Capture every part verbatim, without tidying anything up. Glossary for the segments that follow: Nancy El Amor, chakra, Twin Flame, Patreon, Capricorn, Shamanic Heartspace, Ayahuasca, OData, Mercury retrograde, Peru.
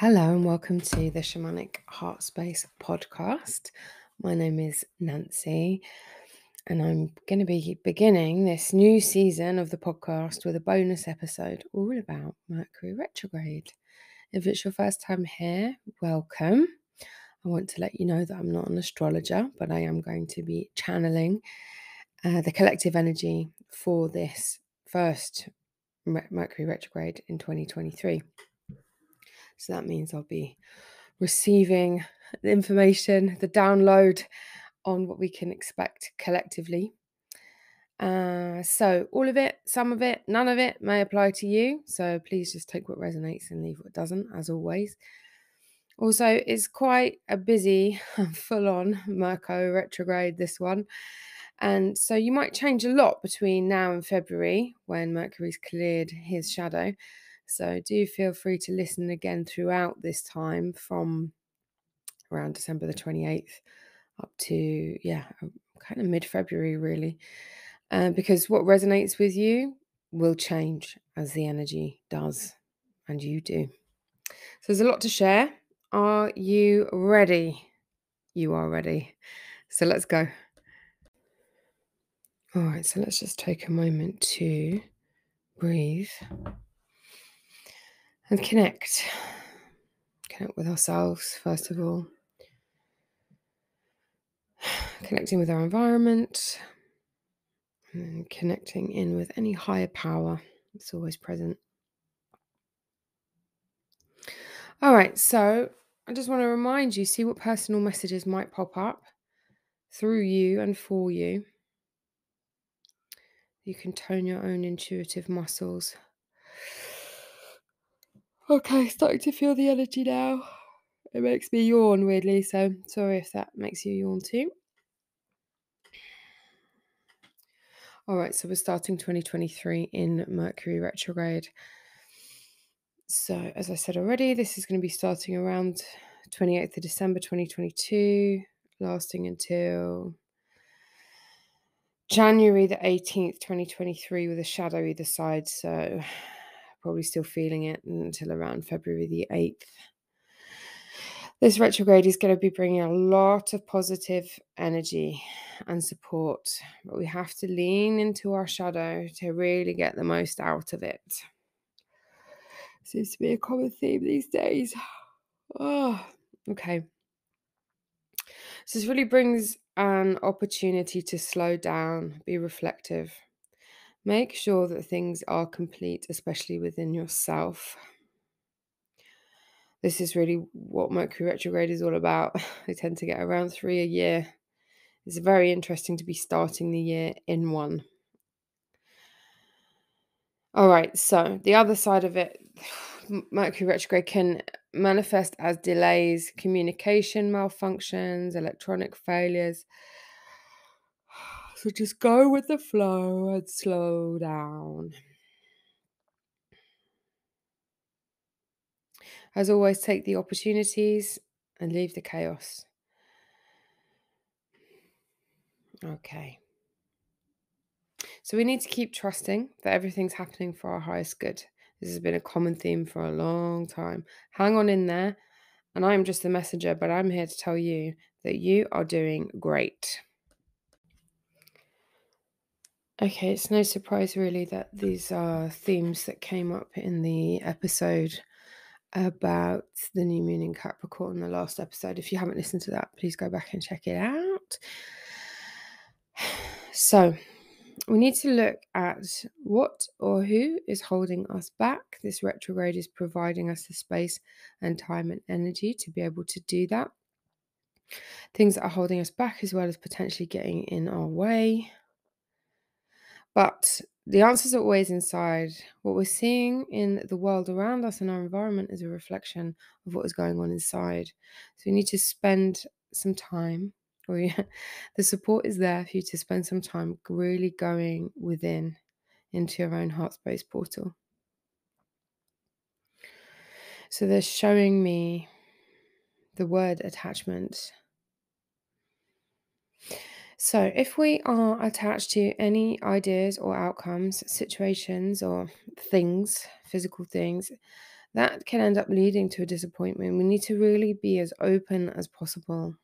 Hello and welcome to the Shamanic Heartspace podcast. My name is Nancy and I'm going to be beginning this new season of the podcast with a bonus episode all about Mercury retrograde. If it's your first time here, welcome. I want to let you know that I'm not an astrologer, but I am going to be channeling uh, the collective energy for this first Mercury retrograde in twenty twenty-three. So that means I'll be receiving the information, the download on what we can expect collectively. Uh, so all of it, some of it, none of it may apply to you. So please just take what resonates and leave what doesn't, as always. Also, it's quite a busy, full-on Mercury retrograde, this one. And so you might change a lot between now and February when Mercury's cleared his shadow. So do feel free to listen again throughout this time from around December the twenty-eighth up to, yeah, kind of mid-February really. Uh, because what resonates with you will change as the energy does and you do. So there's a lot to share. Are you ready? You are ready. So let's go. All right, so let's just take a moment to breathe. And connect, connect with ourselves, first of all, connecting with our environment, and then connecting in with any higher power that's always present. All right, so I just want to remind you, see what personal messages might pop up through you and for you. You can tone your own intuitive muscles. Okay, starting to feel the energy now. It makes me yawn, weirdly, so sorry if that makes you yawn too. All right, so we're starting twenty twenty-three in Mercury retrograde. So, as I said already, this is going to be starting around twenty-eighth of December twenty twenty-two, lasting until January the eighteenth, twenty twenty-three, with a shadow either side, so probably still feeling it until around February the eighth. This retrograde is going to be bringing a lot of positive energy and support, but we have to lean into our shadow to really get the most out of it. Seems to be a common theme these days. Oh, okay. So this really brings an opportunity to slow down, be reflective. Make sure that things are complete, especially within yourself. This is really what Mercury retrograde is all about. They tend to get around three a year. It's very interesting to be starting the year in one. All right, so the other side of it, Mercury retrograde can manifest as delays, communication malfunctions, electronic failures. So just go with the flow and slow down. As always, take the opportunities and leave the chaos. Okay. So we need to keep trusting that everything's happening for our highest good. This has been a common theme for a long time. Hang on in there. And I'm just the messenger, but I'm here to tell you that you are doing great. Okay, it's no surprise really that these are themes that came up in the episode about the new moon in Capricorn, the last episode. If you haven't listened to that, please go back and check it out. So we need to look at what or who is holding us back. This retrograde is providing us the space and time and energy to be able to do that. Things that are holding us back as well as potentially getting in our way. But the answers are always inside. What we're seeing in the world around us and our environment is a reflection of what is going on inside. So we need to spend some time, or yeah, the support is there for you to spend some time really going within into your own Heartspace portal. So they're showing me the word attachment. So if we are attached to any ideas or outcomes, situations or things, physical things, that can end up leading to a disappointment. We need to really be as open as possible.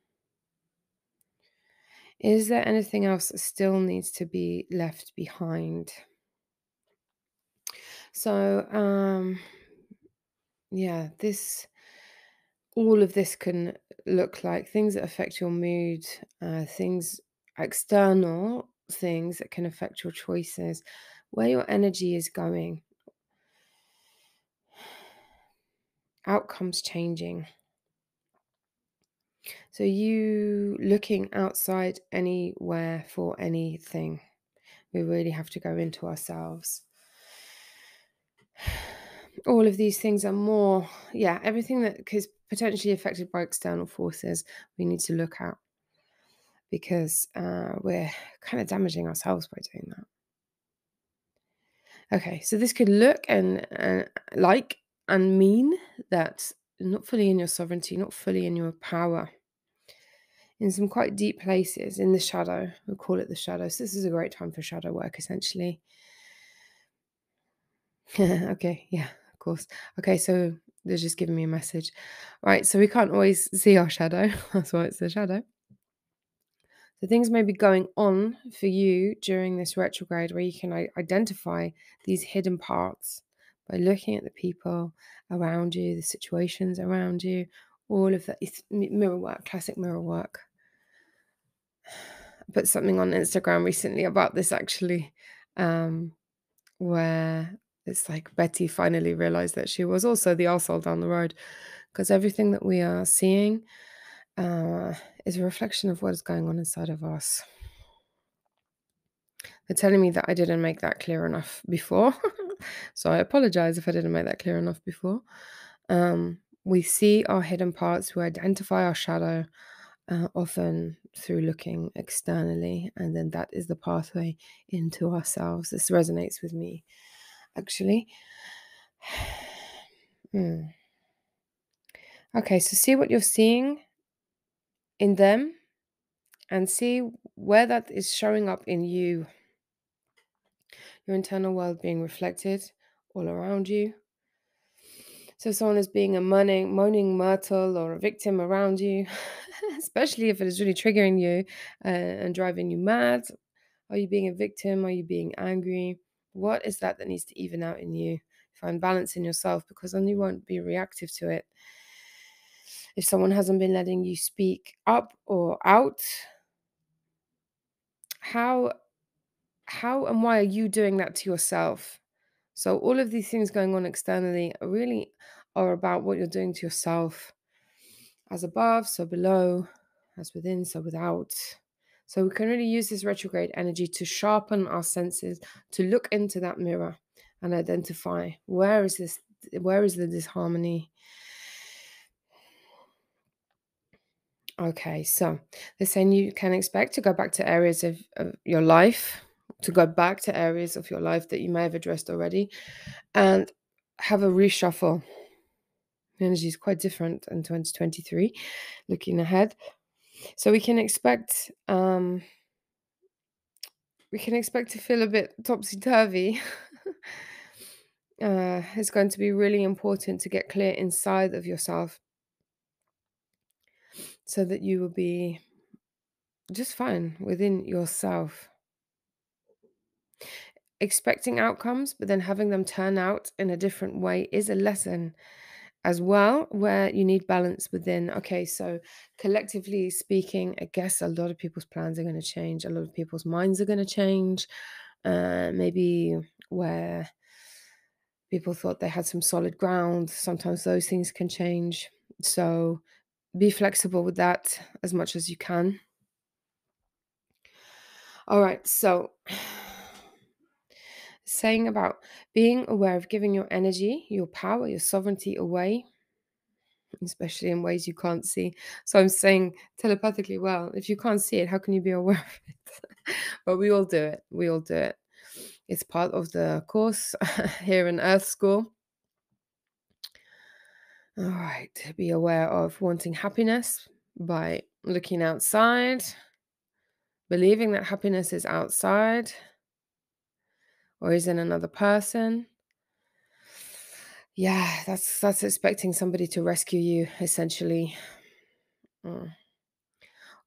Is there anything else that still needs to be left behind? So, um, yeah, this, all of this can look like things that affect your mood, uh, things, external things that can affect your choices, where your energy is going, outcomes changing. So you looking outside anywhere for anything. We really have to go into ourselves. All of these things are more, yeah, everything that is potentially affected by external forces, we need to look at, because uh, we're kind of damaging ourselves by doing that. Okay, so this could look and uh, like and mean that not fully in your sovereignty, not fully in your power. In some quite deep places, in the shadow, we call it the shadow. So this is a great time for shadow work, essentially. Okay, yeah, of course. Okay, so they're just giving me a message. Right, so we can't always see our shadow. That's why it's the shadow. So things may be going on for you during this retrograde where you can identify these hidden parts by looking at the people around you, the situations around you, all of that. It's mirror work, classic mirror work. I put something on Instagram recently about this, actually, um, where it's like Betty finally realized that she was also the arsehole down the road, because everything that we are seeing uh, is a reflection of what is going on inside of us. They're telling me that I didn't make that clear enough before. So I apologize if I didn't make that clear enough before. Um, we see our hidden parts. We identify our shadow uh, often through looking externally. And then that is the pathway into ourselves. This resonates with me, actually. hmm. Okay, so see what you're seeing in them and see where that is showing up in you. Your internal world being reflected all around you. So if someone is being a moaning, moaning myrtle or a victim around you, especially if it is really triggering you uh, and driving you mad, are you being a victim? Are you being angry? What is that that needs to even out in you? Find balance in yourself, because then you won't be reactive to it. If someone hasn't been letting you speak up or out, how... How and why are you doing that to yourself? So all of these things going on externally really are about what you're doing to yourself. As above, so below. As within, so without. So we can really use this retrograde energy to sharpen our senses, to look into that mirror and identify where is this, where is the disharmony. Okay, so they're saying you can expect to go back to areas of, of your life. to go back to areas of your life that you may have addressed already and have a reshuffle. The energy is quite different in twenty twenty-three, looking ahead. So we can expect, um, we can expect to feel a bit topsy-turvy. uh, it's going to be really important to get clear inside of yourself so that you will be just fine within yourself. Expecting outcomes, but then having them turn out in a different way is a lesson as well, where you need balance within. Okay, so collectively speaking, I guess a lot of people's plans are going to change. A lot of people's minds are going to change. Uh, maybe where people thought they had some solid ground, sometimes those things can change. So be flexible with that as much as you can. All right, so... saying about being aware of giving your energy, your power, your sovereignty away, especially in ways you can't see. So I'm saying telepathically, well, if you can't see it, how can you be aware of it? But we all do it. We all do it. It's part of the course here in Earth School. All right. Be aware of wanting happiness by looking outside, believing that happiness is outside or is in another person. Yeah, that's that's expecting somebody to rescue you, essentially. Mm.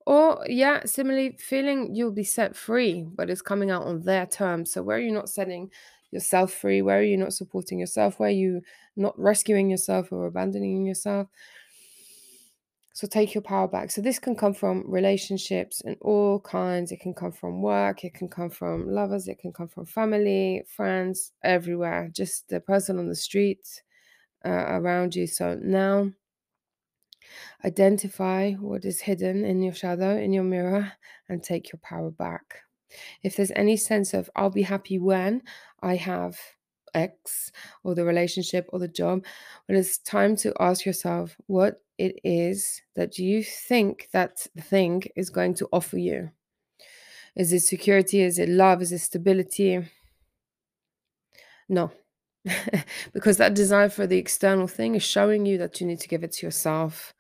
Or, yeah, similarly, feeling you'll be set free, but it's coming out on their terms. So where are you not setting yourself free? Where are you not supporting yourself? Where are you not rescuing yourself or abandoning yourself? So take your power back. So this can come from relationships in all kinds. It can come from work. It can come from lovers. It can come from family, friends, everywhere. Just the person on the street uh, around you. So now identify what is hidden in your shadow, in your mirror, and take your power back. If there's any sense of, I'll be happy when I have X, or the relationship, or the job, well, it's time to ask yourself what it is that you think that thing is going to offer you. Is it security? Is it love? Is it stability? No. Because that desire for the external thing is showing you that you need to give it to yourself.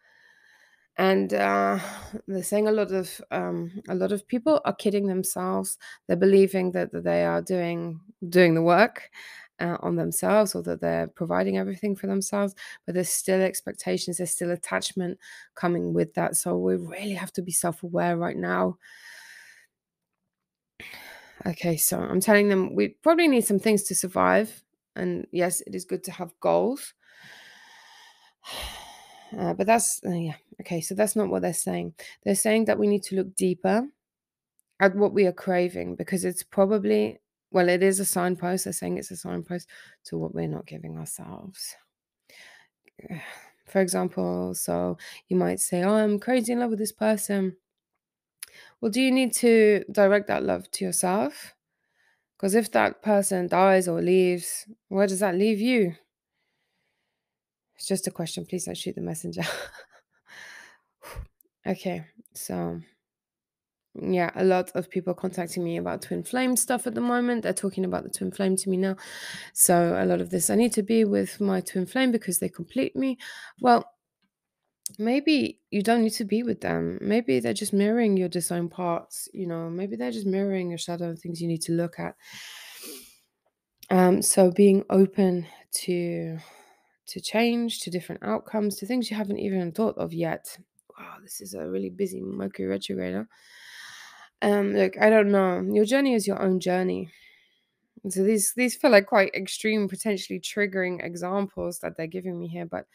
And uh, they're saying a lot of um, a lot of people are kidding themselves. They're believing that, that they are doing doing the work uh, on themselves, or that they're providing everything for themselves. But there's still expectations. There's still attachment coming with that. So we really have to be self-aware right now. Okay, so I'm telling them we probably need some things to survive. And yes, it is good to have goals. Uh, but that's, uh, yeah, okay, so that's not what they're saying. They're saying that we need to look deeper at what we are craving, because it's probably, well, it is a signpost. They're saying it's a signpost to what we're not giving ourselves. For example, so you might say, oh, I'm crazy in love with this person. Well, do you need to direct that love to yourself? Because if that person dies or leaves, where does that leave you? It's just a question. Please don't shoot the messenger. Okay, so yeah, a lot of people contacting me about twin flame stuff at the moment. They're talking about the twin flame to me now. So a lot of this, I need to be with my twin flame because they complete me. Well, maybe you don't need to be with them. Maybe they're just mirroring your disowned parts. You know, maybe they're just mirroring your shadow and things you need to look at. Um, so being open to... to change, to different outcomes, to things you haven't even thought of yet. Wow, this is a really busy Mercury retrograde. Um, look, I don't know. Your journey is your own journey. And so these these feel like quite extreme, potentially triggering examples that they're giving me here, but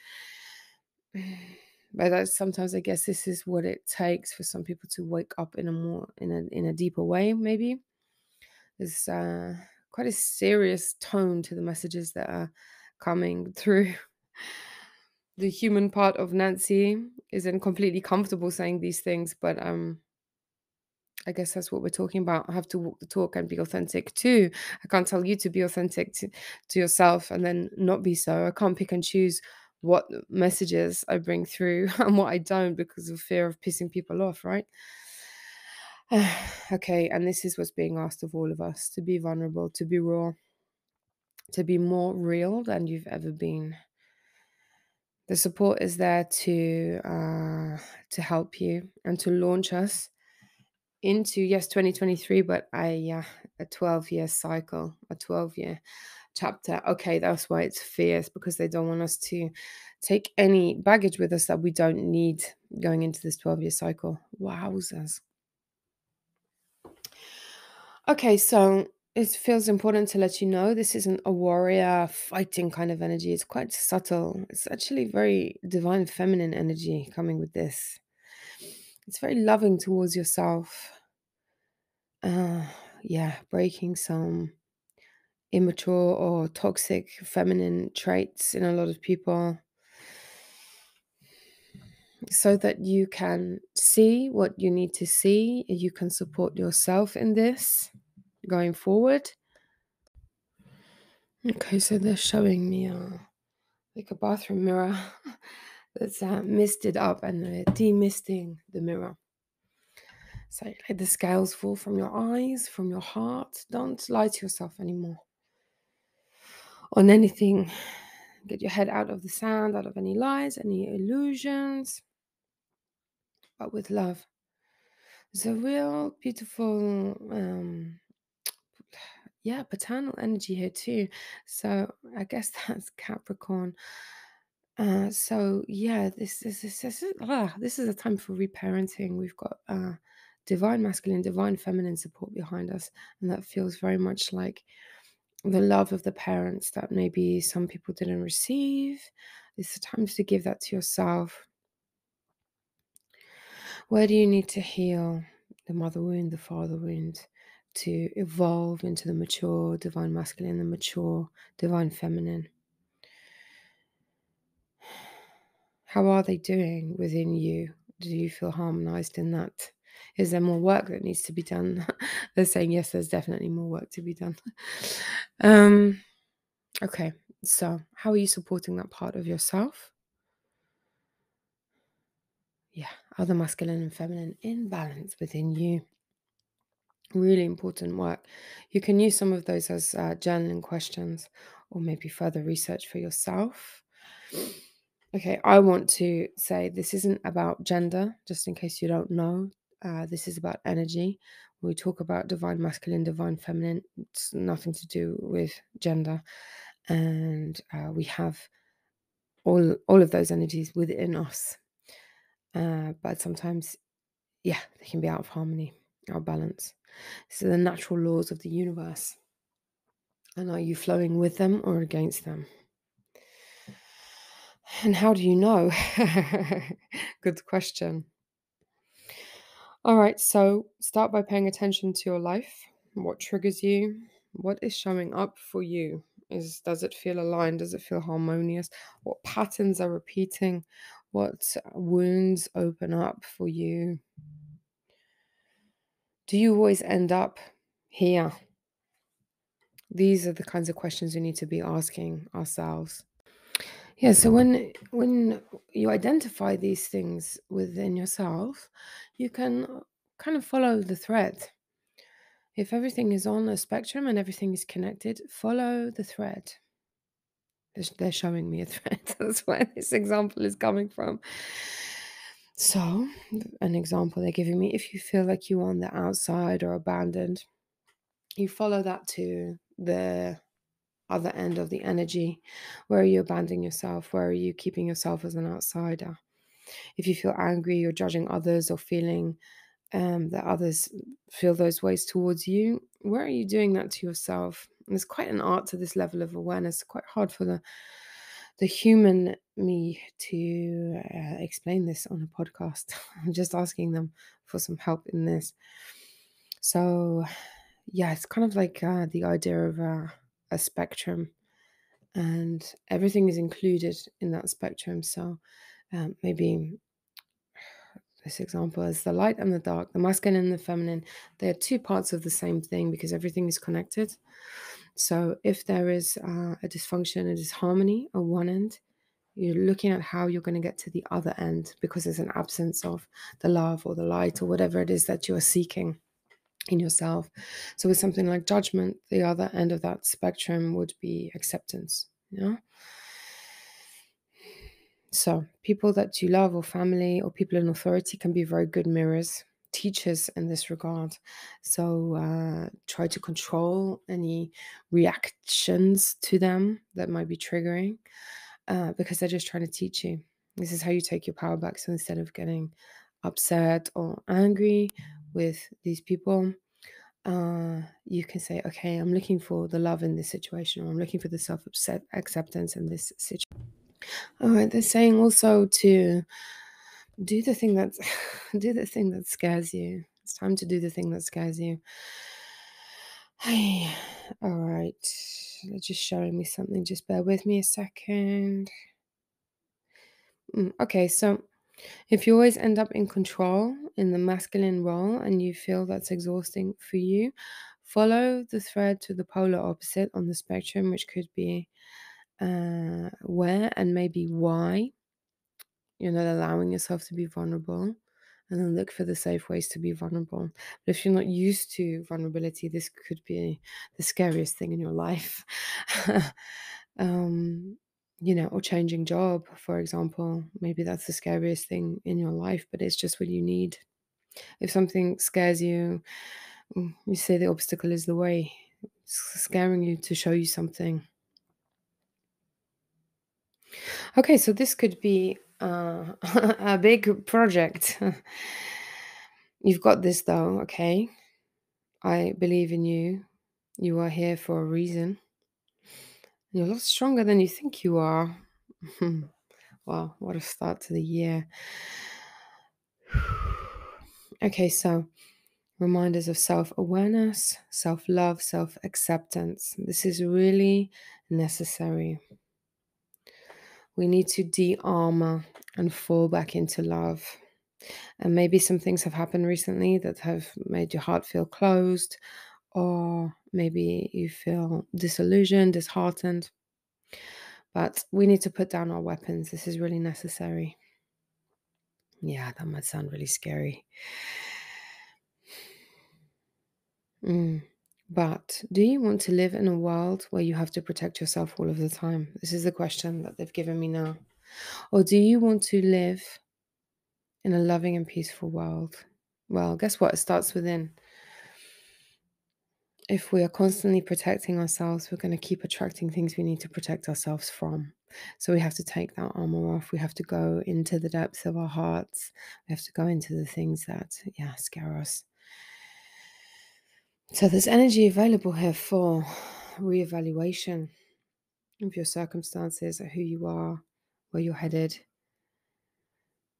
but that's, sometimes I guess this is what it takes for some people to wake up in a more in a in a deeper way. Maybe there's uh, quite a serious tone to the messages that are coming through. The human part of Nancy isn't completely comfortable saying these things, but um, I guess that's what we're talking about. I have to walk the talk and be authentic too. I can't tell you to be authentic to, to yourself and then not be so. I can't pick and choose what messages I bring through and what I don't because of fear of pissing people off, right? Uh, okay, and this is what's being asked of all of us, to be vulnerable, to be raw, to be more real than you've ever been. The support is there to uh, to help you and to launch us into, yes, twenty twenty-three, but a, uh, a twelve-year cycle, a twelve-year chapter. Okay, that's why it's fierce, because they don't want us to take any baggage with us that we don't need going into this twelve-year cycle. Wowzers. Okay, so it feels important to let you know this isn't a warrior fighting kind of energy. It's quite subtle. It's actually very divine feminine energy coming with this. It's very loving towards yourself. Uh, yeah, breaking some immature or toxic feminine traits in a lot of people, so that you can see what you need to see. You can support yourself in this going forward. Okay, so they're showing me a, like a bathroom mirror that's uh, misted up, and they're demisting the mirror. So you let the scales fall from your eyes, from your heart. Don't lie to yourself anymore on anything. Get your head out of the sand, out of any lies, any illusions, but with love. The real beautiful, um, yeah, paternal energy here too. So I guess that's Capricorn. Uh, so yeah, this is this, this, this, ah, this is a time for reparenting. We've got uh, divine masculine, divine feminine support behind us, and that feels very much like the love of the parents that maybe some people didn't receive. It's the time to give that to yourself. Where do you need to heal? The mother wound, the father wound, to evolve into the mature divine masculine, the mature divine feminine. How are they doing within you? Do you feel harmonized in that? Is there more work that needs to be done? They're saying, yes, there's definitely more work to be done. um, okay, so how are you supporting that part of yourself? Yeah, other masculine and feminine in balance within you. Really important work. You can use some of those as uh, journaling questions or maybe further research for yourself. Okay, I want to say this isn't about gender, just in case you don't know. Uh, this is about energy. When we talk about divine masculine, divine feminine, it's nothing to do with gender. And uh, we have all, all of those energies within us. Uh, but sometimes, yeah, they can be out of harmony, out of balance. So the natural laws of the universe. And are you flowing with them or against them? And how do you know? Good question. All right, so start by paying attention to your life. What triggers you? What is showing up for you? Is does it feel aligned? Does it feel harmonious? What patterns are repeating? What wounds open up for you? Do you always end up here? These are the kinds of questions we need to be asking ourselves. Yeah, so when when you identify these things within yourself, you can kind of follow the thread. If everything is on a spectrum and everything is connected, follow the thread. They're showing me a thread. That's where this example is coming from. So, an example they're giving me, if you feel like you're on the outside or abandoned, you follow that to the other end of the energy. Where are you abandoning yourself? Where are you keeping yourself as an outsider? If you feel angry, you're judging others or feeling um, that others feel those ways towards you, where are you doing that to yourself? And there's quite an art to this level of awareness. Quite hard for the the human me to uh, explain this on a podcast. I'm just asking them for some help in this. So yeah, it's kind of like uh, the idea of uh, a spectrum, and everything is included in that spectrum. So um, maybe this example is the light and the dark, the masculine and the feminine. They are two parts of the same thing because everything is connected. So if there is uh, a dysfunction, a disharmony on one end, you're looking at how you're going to get to the other end because there's an absence of the love or the light or whatever it is that you are seeking in yourself. So with something like judgment, the other end of that spectrum would be acceptance. Yeah. So people that you love or family or people in authority can be very good mirrors, teachers in this regard. So uh, try to control any reactions to them that might be triggering uh, because they're just trying to teach you. This is how you take your power back. So instead of getting upset or angry with these people, uh, you can say, okay, I'm looking for the love in this situation, or I'm looking for the self-acceptance in this situation. All right, they're saying also to do the thing that's do the thing that scares you. It's time to do the thing that scares you. Hey, all right, they're just showing me something. Just bear with me a second. Mm, okay, so if you always end up in control in the masculine role and you feel that's exhausting for you, follow the thread to the polar opposite on the spectrum, which could be uh, where and maybe why you're not allowing yourself to be vulnerable, and then look for the safe ways to be vulnerable. But if you're not used to vulnerability, this could be the scariest thing in your life. um You know, or changing job, for example. Maybe that's the scariest thing in your life, but it's just what you need. If something scares you, you say the obstacle is the way. It's scaring you to show you something. Okay, so this could be uh, a big project. You've got this though, okay? I believe in you. You are here for a reason. You're a lot stronger than you think you are. Wow, what a start to the year. Okay, so reminders of self-awareness, self-love, self-acceptance. This is really necessary. We need to de-armor and fall back into love. And maybe some things have happened recently that have made your heart feel closed, or maybe you feel disillusioned, disheartened. But we need to put down our weapons. This is really necessary. Yeah, that might sound really scary. Mm. But do you want to live in a world where you have to protect yourself all of the time? This is the question that they've given me now. Or do you want to live in a loving and peaceful world? Well, guess what? It starts within. If we are constantly protecting ourselves, we're going to keep attracting things we need to protect ourselves from. So we have to take that armor off. We have to go into the depths of our hearts. We have to go into the things that, yeah, scare us. So there's energy available here for reevaluation of your circumstances, who you are, where you're headed.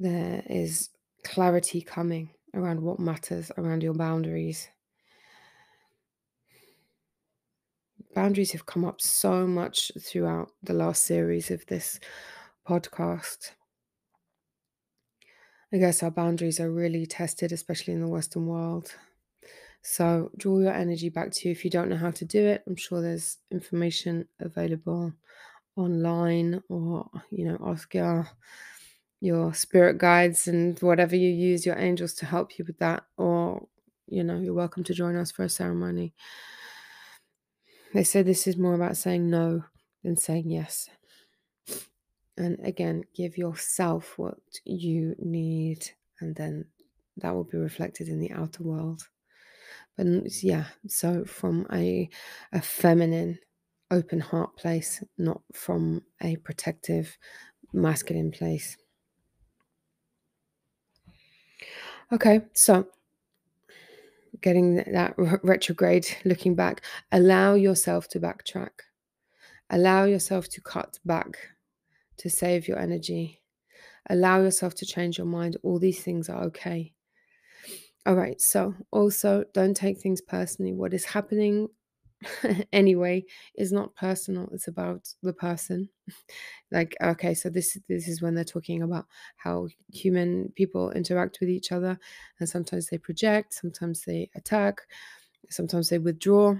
There is clarity coming around what matters, around your boundaries. Boundaries have come up so much throughout the last series of this podcast. I guess our boundaries are really tested, especially in the Western world. So draw your energy back to you. If you don't know how to do it, I'm sure there's information available online, or, you know, ask your, your spirit guides and whatever you use, your angels, to help you with that. Or, you know, you're welcome to join us for a ceremony. They say this is more about saying no than saying yes. And again, give yourself what you need, and then that will be reflected in the outer world. But yeah, so from a, a feminine, open heart place, not from a protective, masculine place. Okay, so getting that retrograde, looking back, allow yourself to backtrack. Allow yourself to cut back to save your energy. Allow yourself to change your mind. All these things are okay. All right, so also don't take things personally. What is happening anyway is not personal. It's about the person. Like, okay, so this, this is when they're talking about how human people interact with each other, and sometimes they project, sometimes they attack, sometimes they withdraw.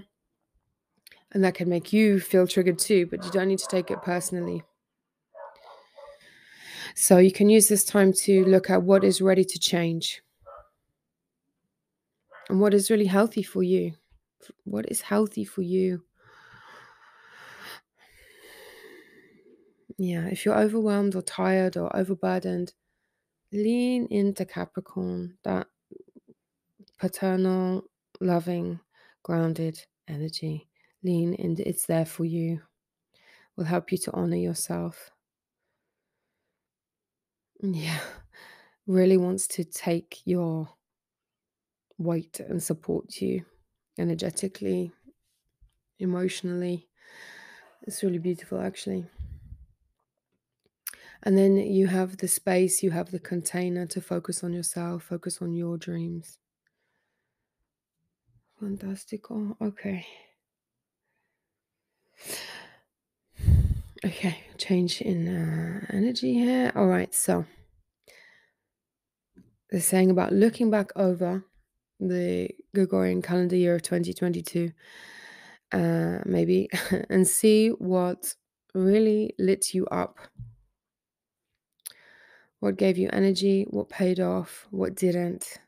And that can make you feel triggered too, but you don't need to take it personally. So you can use this time to look at what is ready to change. And what is really healthy for you? What is healthy for you? Yeah, if you're overwhelmed or tired or overburdened, lean into Capricorn, that paternal, loving, grounded energy. Lean into, it's there for you. It will help you to honor yourself. Yeah, really wants to take your weight and support you energetically, emotionally. It's really beautiful, actually. And then you have the space, you have the container to focus on yourself, focus on your dreams. Fantastico. Okay. Okay, change in uh, energy here. All right, so they're saying about looking back over the Gregorian calendar year of twenty twenty-two, uh, maybe, and see what really lit you up. What gave you energy, what paid off, what didn't.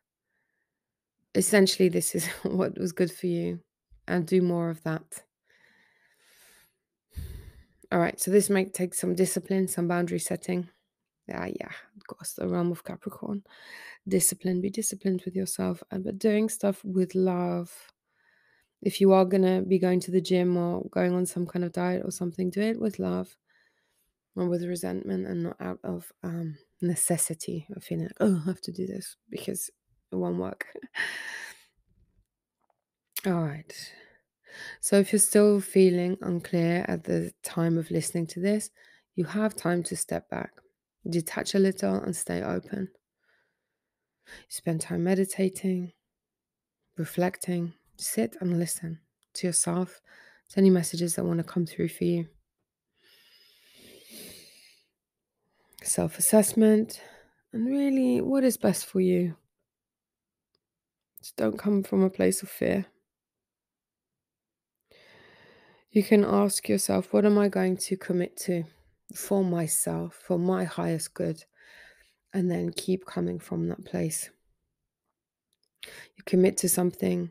Essentially, this is what was good for you, and do more of that. All right, so this might take some discipline, some boundary setting. Ah, yeah, of course, the realm of Capricorn. Discipline, be disciplined with yourself, but doing stuff with love. If you are going to be going to the gym or going on some kind of diet or something, do it with love, not with resentment, and not out of um, necessity of feeling like, oh, I have to do this because it won't work. All right. So if you're still feeling unclear at the time of listening to this, you have time to step back, detach a little, and stay open. Spend time meditating, reflecting. Sit and listen to yourself, to any messages that want to come through for you. Self-assessment, and really, what is best for you? Just don't come from a place of fear. You can ask yourself, what am I going to commit to for myself, for my highest good? And then keep coming from that place. You commit to something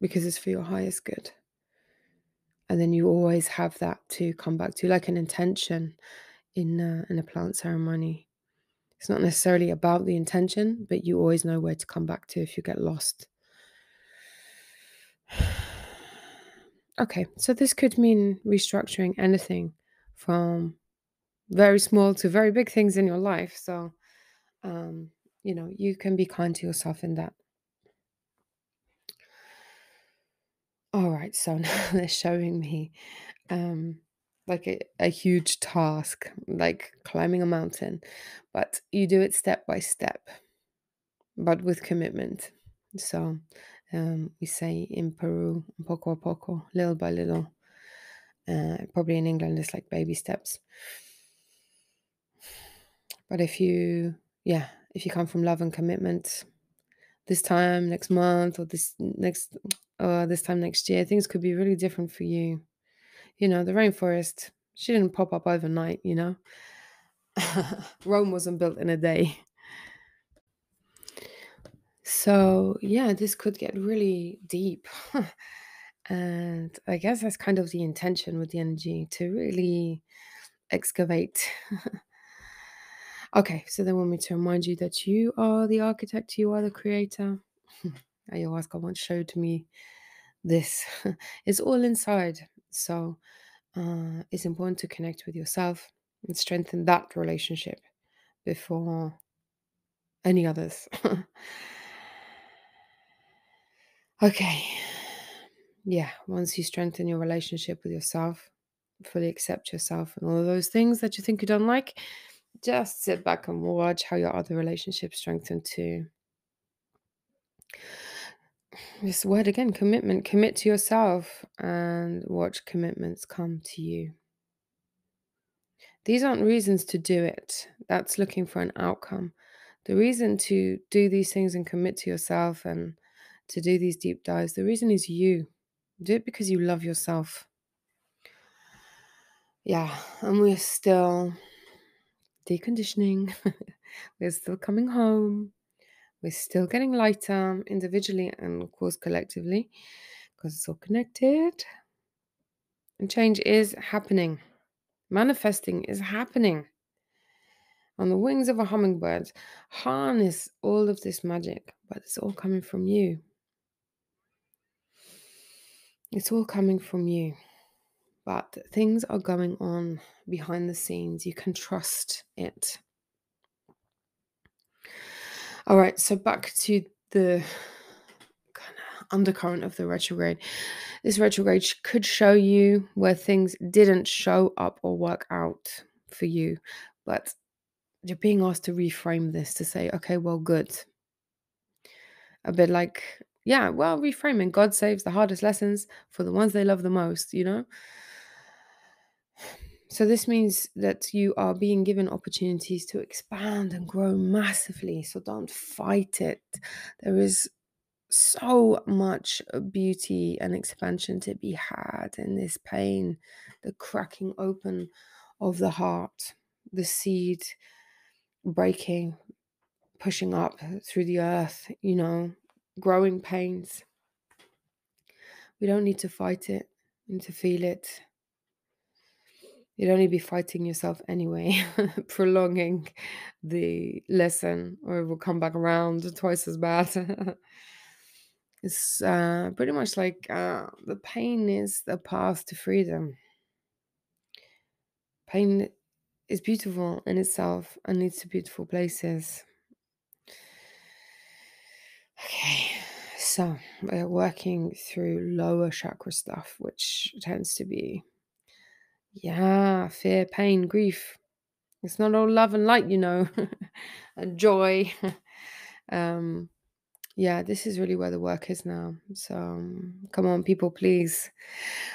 because it's for your highest good. And then you always have that to come back to, like an intention in uh, in a plant ceremony. It's not necessarily about the intention, but you always know where to come back to if you get lost. Okay, so this could mean restructuring anything from very small to very big things in your life. So, um, you know, you can be kind to yourself in that. All right, so now they're showing me um, like a, a huge task, like climbing a mountain, but you do it step by step, but with commitment. So um, we say in Peru, poco a poco, little by little. Uh, probably in England, it's like baby steps. But if you, yeah, if you come from love and commitment, this time next month or this next, or this time next year, things could be really different for you. You know, the rainforest, she didn't pop up overnight, you know. Rome wasn't built in a day. So, yeah, this could get really deep. And I guess that's kind of the intention with the energy, to really excavate. Okay, so they want me to remind you that you are the architect, you are the creator. Ayahuasca once showed me this. It's all inside. So uh, it's important to connect with yourself and strengthen that relationship before any others. Okay. Yeah, once you strengthen your relationship with yourself, fully accept yourself and all of those things that you think you don't like, just sit back and watch how your other relationships strengthen too. This word again, commitment. Commit to yourself and watch commitments come to you. These aren't reasons to do it. That's looking for an outcome. The reason to do these things and commit to yourself and to do these deep dives, the reason is you. Do it because you love yourself. Yeah, and we're still deconditioning. We're still coming home. We're still getting lighter individually and, of course, collectively, because it's all connected. And change is happening. Manifesting is happening. On the wings of a hummingbird, harness all of this magic, but it's all coming from you. It's all coming from you. But things are going on behind the scenes. You can trust it. All right, so back to the kind of undercurrent of the retrograde. This retrograde could show you where things didn't show up or work out for you. But you're being asked to reframe this to say, okay, well, good. A bit like, yeah, well, reframing. God saves the hardest lessons for the ones they love the most, you know? So this means that you are being given opportunities to expand and grow massively. So don't fight it. There is so much beauty and expansion to be had in this pain, the cracking open of the heart, the seed breaking, pushing up through the earth, you know, growing pains. We don't need to fight it and to feel it. you'd only be fighting yourself anyway, prolonging the lesson, or it will come back around twice as bad. It's uh, pretty much like uh, the pain is the path to freedom. Pain is beautiful in itself and leads to beautiful places. Okay, so we're working through lower chakra stuff, which tends to be, yeah, fear, pain, grief. It's not all love and light, you know, and joy. um, yeah, this is really where the work is now. So um, come on, people, please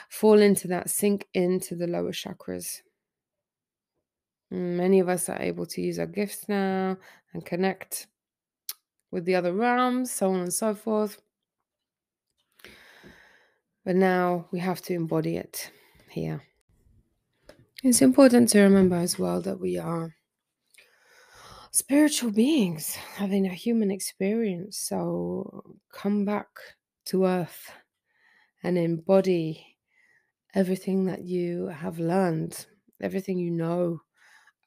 fall into that, sink into the lower chakras. Many of us are able to use our gifts now and connect with the other realms, so on and so forth. But now we have to embody it here. It's important to remember as well that we are spiritual beings having a human experience. So come back to earth and embody everything that you have learned, everything you know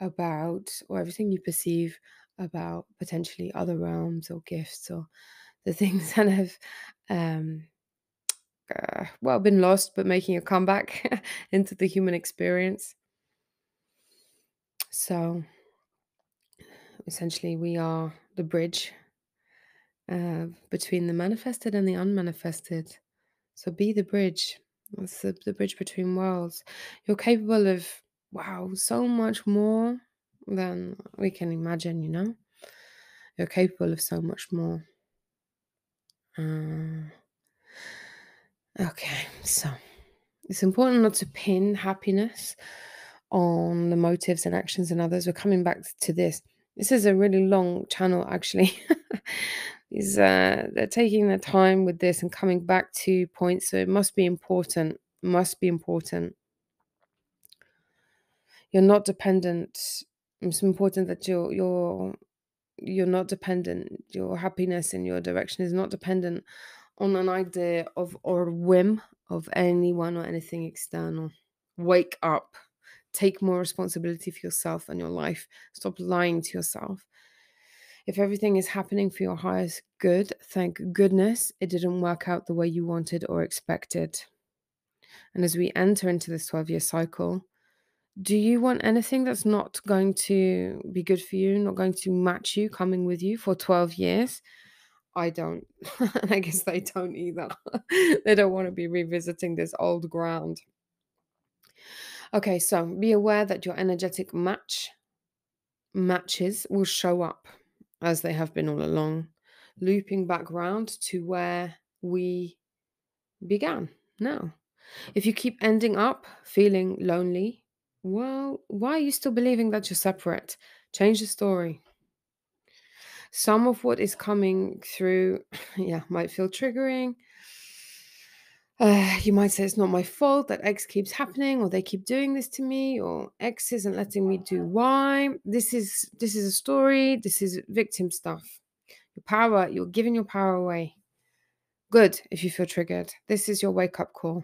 about, or everything you perceive about potentially other realms or gifts or the things that have um uh, well been lost but making a comeback into the human experience. So essentially we are the bridge uh, between the manifested and the unmanifested. So be the bridge. That's the, the bridge between worlds. You're capable of, wow, so much more than we can imagine, you know. You're capable of so much more. Um, okay, so it's important not to pin happiness on the motives and actions in others. We're coming back to this. This is a really long channel, actually. Is uh, they're taking their time with this and coming back to points. So it must be important. Must be important. You're not dependent. It's important that you're you're you're not dependent. Your happiness and your direction is not dependent on an idea of or whim of anyone or anything external. Wake up. Take more responsibility for yourself and your life. Stop lying to yourself. If everything is happening for your highest good, thank goodness it didn't work out the way you wanted or expected. And as we enter into this twelve-year cycle, do you want anything that's not going to be good for you, not going to match you, coming with you for twelve years? I don't. And I guess they don't either. They don't want to be revisiting this old ground. Okay, so be aware that your energetic match, matches will show up as they have been all along, looping back round to where we began now. If you keep ending up feeling lonely, well, why are you still believing that you're separate? Change the story. Some of what is coming through, yeah, might feel triggering. Uh, you might say it's not my fault that X keeps happening, or they keep doing this to me, or X isn't letting me do Y. This is this is a story. This is victim stuff. Your power, you're giving your power away. Good if you feel triggered. This is your wake-up call.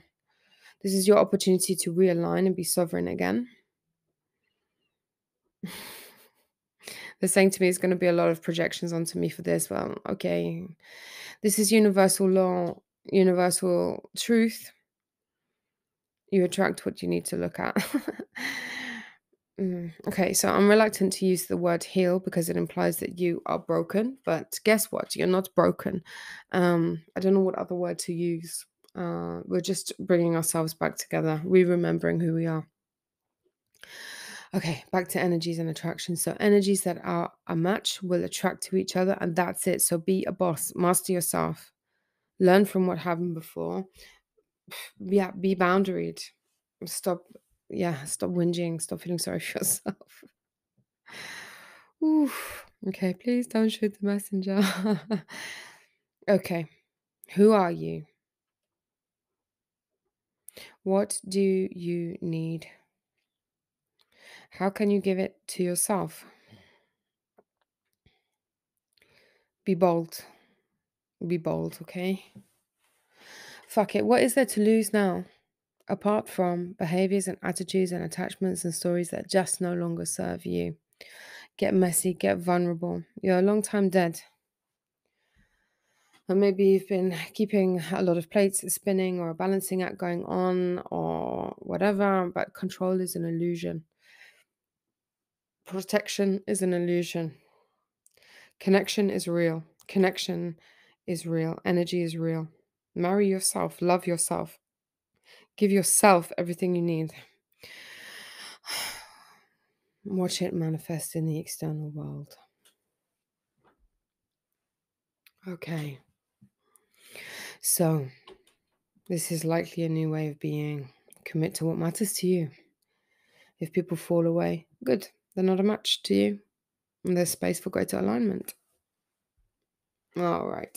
This is your opportunity to realign and be sovereign again. They're saying to me it's going to be a lot of projections onto me for this. Well, okay. This is universal law, universal truth. You attract what you need to look at. Okay, so I'm reluctant to use the word heal because it implies that you are broken. But guess what? You're not broken. Um, I don't know what other word to use. Uh, we're just bringing ourselves back together, re-remembering who we are. Okay, back to energies and attractions. So energies that are a match will attract to each other, and that's it. So be a boss, master yourself, learn from what happened before. Yeah, be boundaried. Stop, yeah, stop whinging, stop feeling sorry for yourself. Oof. Okay, please don't shoot the messenger. Okay, who are you? What do you need? How can you give it to yourself? Be bold. Be bold, okay? Fuck it. What is there to lose now? apart from behaviors and attitudes and attachments and stories that just no longer serve you. Get messy, get vulnerable. You're a long time dead. And maybe you've been keeping a lot of plates spinning or a balancing act going on or whatever, but control is an illusion. Protection is an illusion. Connection is real. Connection is real. Energy is real. Marry yourself. Love yourself. Give yourself everything you need. Watch it manifest in the external world. Okay. So, this is likely a new way of being. Commit to what matters to you. If people fall away, good. They're not a match to you. And there's space for greater alignment. All right.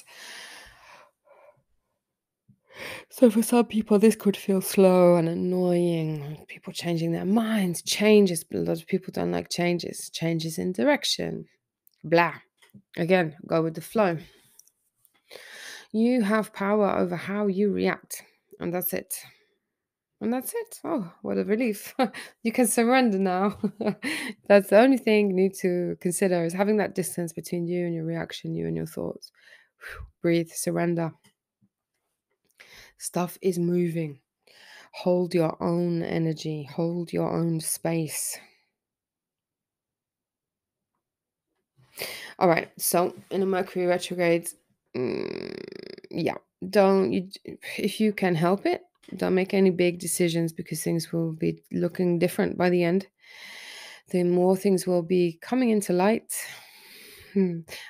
So for some people, this could feel slow and annoying. People changing their minds. Changes. A lot of people don't like changes. Changes in direction. Blah. Again, go with the flow. You have power over how you react. And that's it. And that's it. Oh, what a relief. You can surrender now. That's the only thing you need to consider is having that distance between you and your reaction, you and your thoughts. Whew. Breathe, surrender. Stuff is moving. Hold your own energy. Hold your own space. All right. So in a Mercury retrograde, mm, yeah, don't, you, if you can help it, don't make any big decisions because things will be looking different by the end. The more things will be coming into light.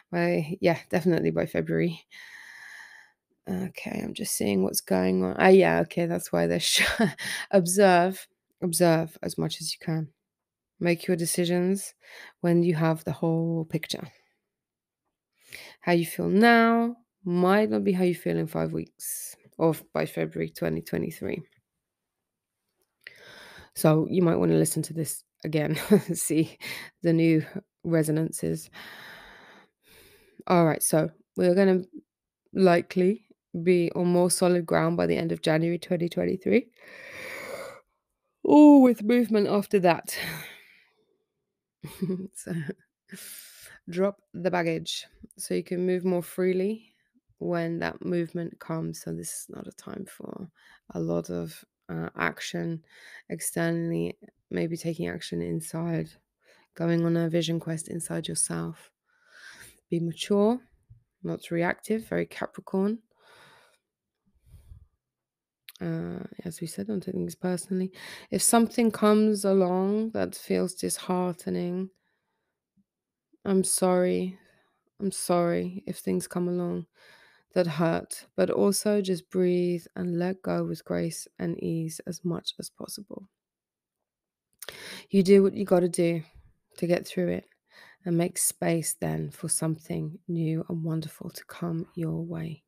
by, yeah, definitely by February. Okay, I'm just seeing what's going on. Ah, yeah, okay, that's why they're sh- observe. Observe as much as you can. Make your decisions when you have the whole picture. How you feel now might not be how you feel in five weeks. Or by February twenty twenty-three. So you might want to listen to this again. See the new resonances. All right, so we're going to likely be on more solid ground by the end of January twenty twenty-three. Oh, with movement after that. So drop the baggage so you can move more freely when that movement comes. So this is not a time for a lot of uh, action externally, maybe taking action inside, going on a vision quest inside yourself. Be mature, not reactive, very Capricorn. Uh, as we said, don't take things personally. If something comes along that feels disheartening, I'm sorry. I'm sorry if things come along that hurt, but also just breathe and let go with grace and ease as much as possible. You do what you got to do to get through it and make space then for something new and wonderful to come your way.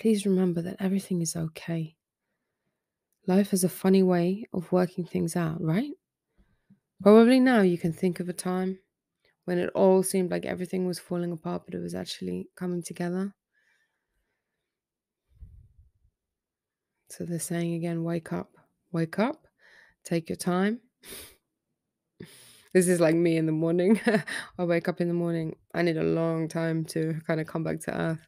Please remember that everything is okay. Life has a funny way of working things out, right? Probably now you can think of a time when it all seemed like everything was falling apart, but it was actually coming together. So they're saying again, wake up, wake up, take your time. This is like me in the morning. I wake up in the morning. I need a long time to kind of come back to earth.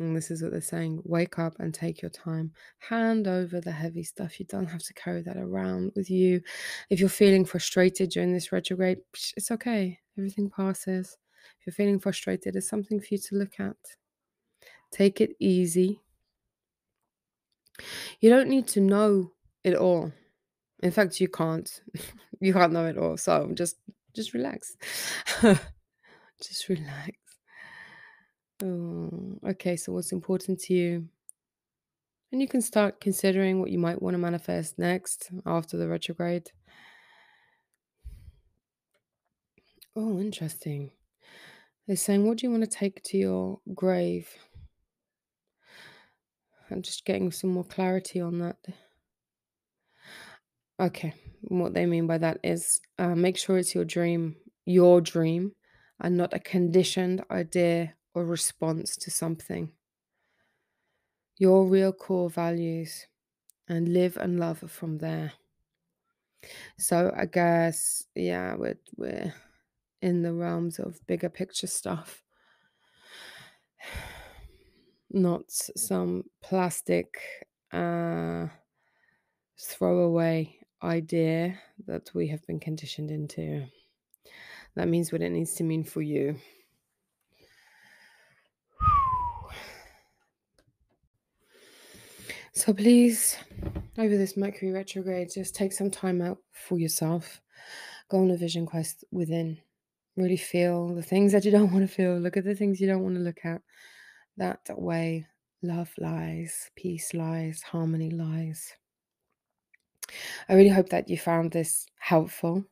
And this is what they're saying. Wake up and take your time. Hand over the heavy stuff. You don't have to carry that around with you. If you're feeling frustrated during this retrograde, it's okay. Everything passes. If you're feeling frustrated, it's something for you to look at. Take it easy. You don't need to know it all. In fact, you can't. You can't know it all. So just, just relax. Just relax. Oh, okay, so what's important to you? And you can start considering what you might want to manifest next after the retrograde. Oh, interesting. They're saying, what do you want to take to your grave? I'm just getting some more clarity on that. Okay, what they mean by that is uh, make sure it's your dream, your dream, and not a conditioned idea or response to something. Your real core values and live and love from there. So I guess, yeah, we're, we're in the realms of bigger picture stuff. Not some plastic uh, throwaway idea that we have been conditioned into. That means what it needs to mean for you. So please, over this Mercury retrograde, just take some time out for yourself. Go on a vision quest within. Really feel the things that you don't want to feel. Look at the things you don't want to look at. That way, love lies, peace lies, harmony lies. I really hope that you found this helpful.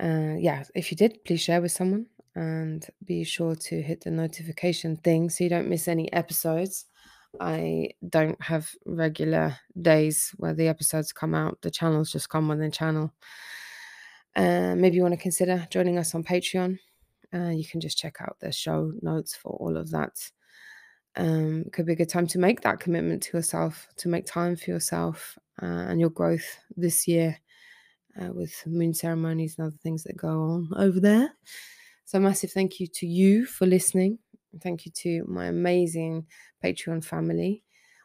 Uh, yeah, if you did, please share with someone. And be sure to hit the notification thing so you don't miss any episodes. I don't have regular days where the episodes come out. The channels just come on the channel. Uh, maybe you want to consider joining us on Patreon. Uh, you can just check out the show notes for all of that. Um, it could be a good time to make that commitment to yourself, to make time for yourself uh, and your growth this year. Uh, with moon ceremonies and other things that go on over there. So massive thank you to you for listening. Thank you to my amazing Patreon family,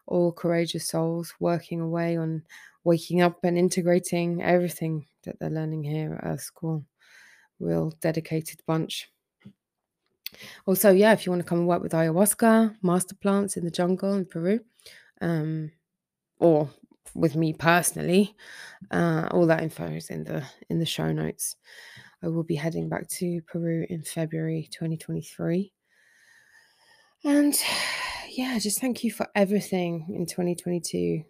all courageous souls working away on waking up and integrating everything that they're learning here at Earth School. Real dedicated bunch. Also, yeah, if you want to come and work with ayahuasca, master plants in the jungle in Peru, um, or with me personally, uh, all that info is in the in the show notes. I will be heading back to Peru in February twenty twenty-three, and yeah, just thank you for everything in twenty twenty-two: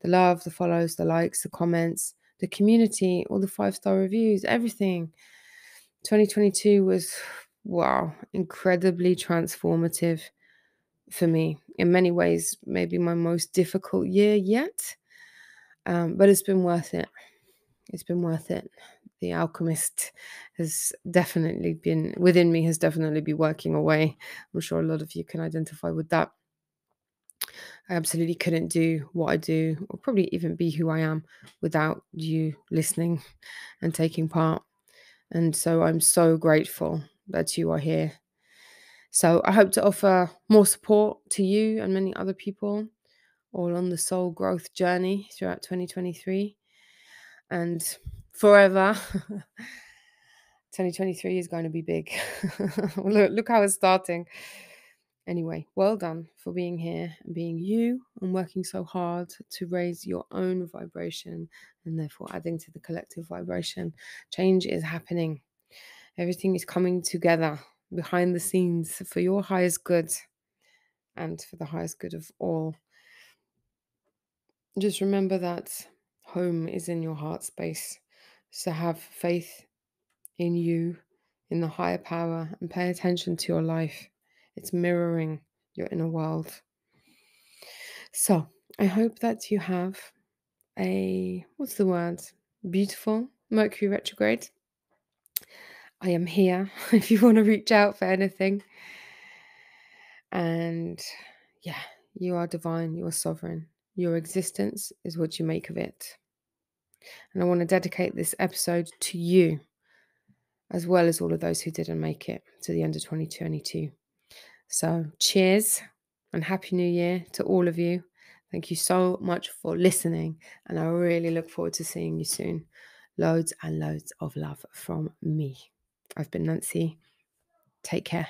the love, the follows, the likes, the comments, the community, all the five star reviews, everything. twenty twenty-two was wow, incredibly transformative for me in many ways. Maybe my most difficult year yet. Um, but it's been worth it. It's been worth it. The alchemist has definitely been, within me has definitely been working away. I'm sure a lot of you can identify with that. I absolutely couldn't do what I do, or probably even be who I am, without you listening and taking part. And so I'm so grateful that you are here. So I hope to offer more support to you and many other people, all on the soul growth journey throughout twenty twenty-three and forever. twenty twenty-three is going to be big. look, look how it's starting. Anyway, well done for being here and being you and working so hard to raise your own vibration and therefore adding to the collective vibration. Change is happening. Everything is coming together behind the scenes for your highest good and for the highest good of all. Just remember that home is in your heart space. So have faith in you, in the higher power, and pay attention to your life. It's mirroring your inner world. So I hope that you have a, what's the word? Beautiful Mercury retrograde. I am here if you want to reach out for anything. And yeah, you are divine, you are sovereign. Your existence is what you make of it. And I want to dedicate this episode to you, as well as all of those who didn't make it to the end of twenty twenty-two. So cheers and Happy New Year to all of you. Thank you so much for listening. And I really look forward to seeing you soon. Loads and loads of love from me. I've been Nancy. Take care.